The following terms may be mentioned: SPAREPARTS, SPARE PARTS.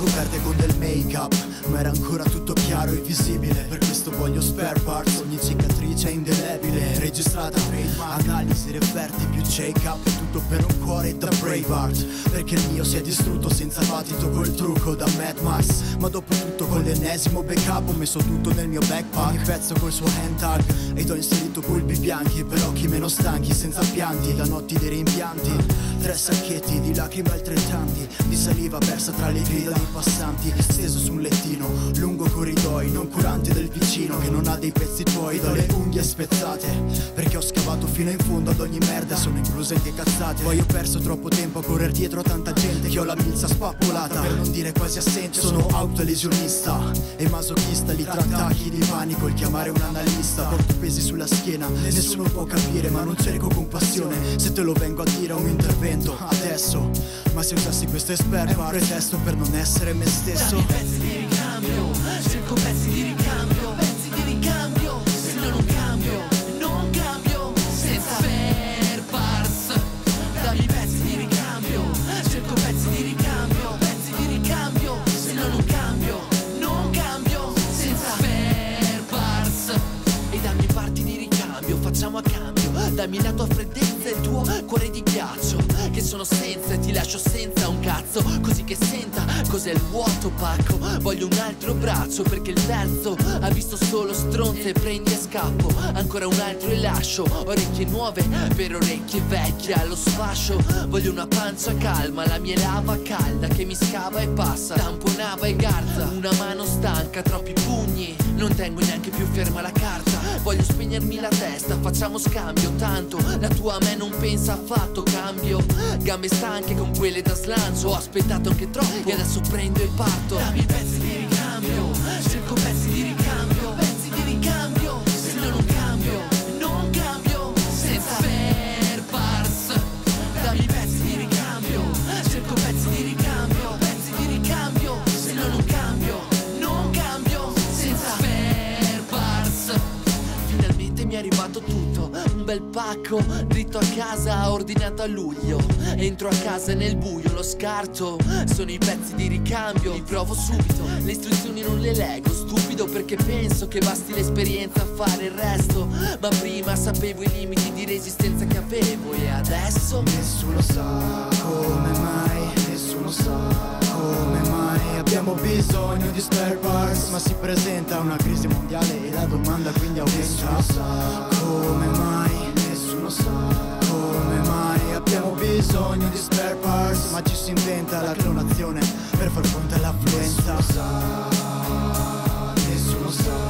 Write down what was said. Vado verde con del make up, ma era ancora tutto chiaro e visibile. Per questo voglio spare parts, ogni cicatrice è indelebile, registrata, analisi, referti più check up, tutto per un cuore da Braveheart. Perché il mio si è distrutto senza patito col trucco da Mad Max. Ma dopo tutto con l'ennesimo backup ho messo tutto nel mio backpack, ogni pezzo col suo hand tag, ed ho inserito bulbi bianchi per occhi meno stanchi, senza pianti, da notti dei rimpianti. 3 sacchetti di lacrime altrettanti, di saliva persa tra le grida dei passanti, steso su un lettino, lungo corridoi, non curante del vicino che non ha dei pezzi tuoi, dalle unghie spezzate, perché ho scavato fino in fondo ad ogni merda, sono incluse anche cazzate. Poi ho perso troppo tempo a correre dietro a tanta gente che ho la milza spappolata, per non dire quasi assente. Sono autolesionista e masochista, li tra attacchi di panico, il chiamare un analista. Porto pesi sulla schiena, nessuno può capire, ma non cerco compassione, se te lo vengo a dire è un intervento adesso, ma se usassi questo spare part è un pretesto per non essere me stesso. Dammi pezzi di ricambio, cerco pezzi di ricambio, se no non cambio, non cambio, senza spare parts. Dammi pezzi di ricambio, cerco pezzi di ricambio, se no non cambio, non cambio, senza spare parts. E dammi parti di ricambio, facciamo a cambio, dammi la tua freddezza e il tuo cuore di ghiaccio. Che sono senza e ti lascio senza un cazzo, così che senta cos'è il vuoto opaco. Voglio un altro braccio perché il terzo ha visto solo stronze, prendi e scappo. Ancora un altro e lascio, orecchie nuove per orecchie vecchie allo sfascio. Voglio una pancia calma, la mia lava calda che mi scava e passa, tamponava e garza. Una mano stanca, troppi pugni, non tengo neanche più ferma la carta. Voglio spegnermi la testa, facciamo scambio, tanto la tua a me non pensa affatto, cambio. Gambe stanche con quelle da slancio, ho aspettato anche troppo e adesso prendo e parto. Dammi pezzi di ricambio, cerco pezzi di ricambio, se no non cambio, non cambio, senza spare parts. Dammi pezzi di ricambio, cerco pezzi di ricambio, se no non cambio, non cambio, senza spare parts. Finalmente mi è arrivato tutto, un bel pacco, dritto a casa, ordinato a luglio. Entro a casa nel buio, lo scarto, sono i pezzi di ricambio, li provo subito, le istruzioni non le leggo, stupido perché penso che basti l'esperienza a fare il resto. Ma prima sapevo i limiti di resistenza che avevo e adesso nessuno sa come mai, nessuno sa come mai abbiamo bisogno di spare parts. Ma si presenta una crisi mondiale e la domanda quindi aumenta. Nessuno sa come mai, nessuno sa come mai abbiamo bisogno di spare parts. Ma ci si inventa la clonazione per far fronte all'affluenza. Nessuno sa, nessuno sa.